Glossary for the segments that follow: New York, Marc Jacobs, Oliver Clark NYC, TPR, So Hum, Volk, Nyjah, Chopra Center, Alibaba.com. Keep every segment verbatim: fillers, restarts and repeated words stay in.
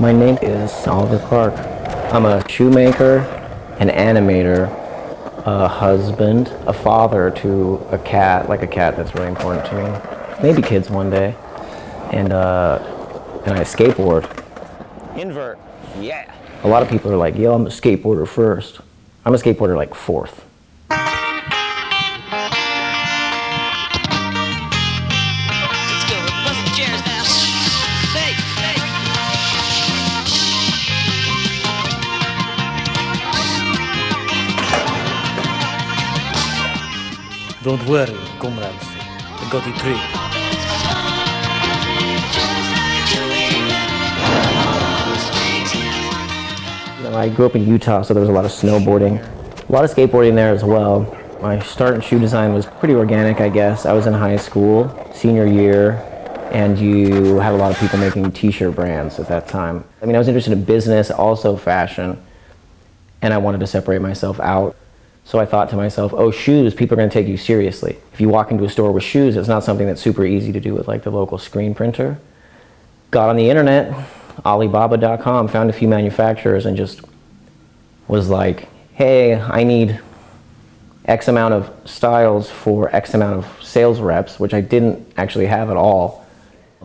My name is Oliver Clark. I'm a shoemaker, an animator, a husband, a father to a cat, like a cat that's really important to me. Maybe kids one day. And, uh, and I skateboard. Invert, yeah. A lot of people are like, yo, I'm a skateboarder first. I'm a skateboarder like fourth. Don't worry, comrades, I got it trick. You know, I grew up in Utah, so there was a lot of snowboarding. A lot of skateboarding there as well. My start in shoe design was pretty organic, I guess. I was in high school, senior year, and you had a lot of people making t-shirt brands at that time. I mean, I was interested in business, also fashion, and I wanted to separate myself out. So I thought to myself, oh, shoes, people are going to take you seriously. If you walk into a store with shoes, it's not something that's super easy to do with like the local screen printer. Got on the internet, Alibaba dot com, found a few manufacturers and just was like, hey, I need X amount of styles for X amount of sales reps, which I didn't actually have at all.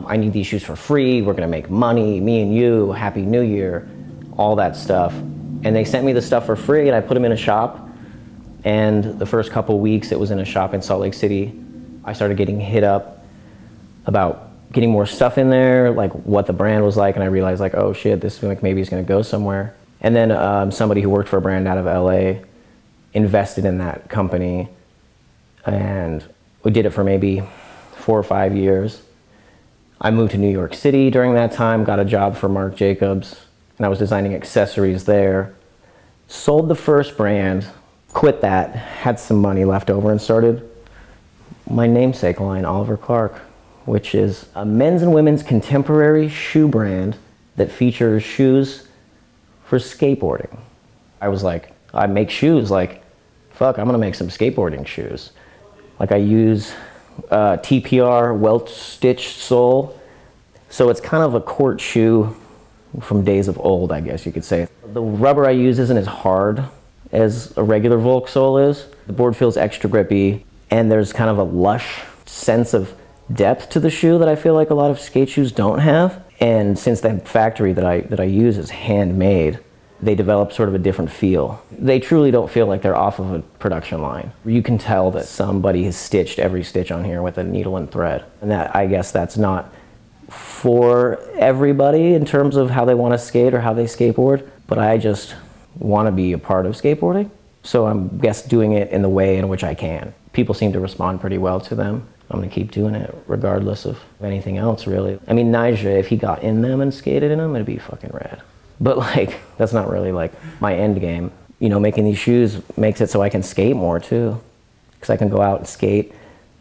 I need these shoes for free, we're going to make money, me and you, Happy New Year, all that stuff. And they sent me the stuff for free and I put them in a shop. And the first couple weeks it was in a shop in Salt Lake City. I started getting hit up about getting more stuff in there, like what the brand was like, and I realized like, oh shit, this like maybe it's gonna go somewhere. And then um, somebody who worked for a brand out of L A invested in that company, and we did it for maybe four or five years. I moved to New York City during that time, got a job for Marc Jacobs, and I was designing accessories there. Sold the first brand, quit that, had some money left over and started my namesake line, Oliver Clark, which is a men's and women's contemporary shoe brand that features shoes for skateboarding. I was like, I make shoes, like, fuck, I'm gonna make some skateboarding shoes. Like I use uh, T P R welt stitched sole, so it's kind of a court shoe from days of old, I guess you could say. The rubber I use isn't as hard as a regular Volk sole is. The board feels extra grippy, and there's kind of a lush sense of depth to the shoe that I feel like a lot of skate shoes don't have. And since that factory that I, that I use is handmade, they develop sort of a different feel. They truly don't feel like they're off of a production line. You can tell that somebody has stitched every stitch on here with a needle and thread. And that, I guess that's not for everybody in terms of how they want to skate or how they skateboard, but I just want to be a part of skateboarding, so I'm guess doing it in the way in which I can. People seem to respond pretty well to them. I'm gonna keep doing it regardless of anything else, really. I mean, Nyjah, if he got in them and skated in them, it'd be fucking rad. But like, that's not really like my end game. You know, making these shoes makes it so I can skate more too, because I can go out and skate,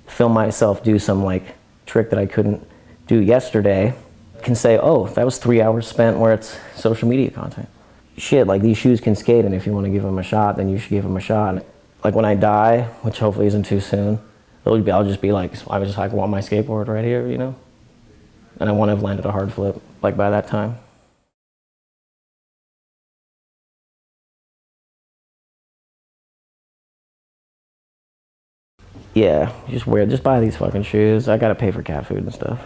film myself do some like trick that I couldn't do yesterday, can say, oh, that was three hours spent where it's social media content. Shit, like these shoes can skate, and if you want to give them a shot, then you should give them a shot. Like when I die, which hopefully isn't too soon, be, I'll just be like, I was just like, want my skateboard right here, you know? And I want to have landed a hard flip, like by that time. Yeah, just weird, just buy these fucking shoes. I gotta pay for cat food and stuff.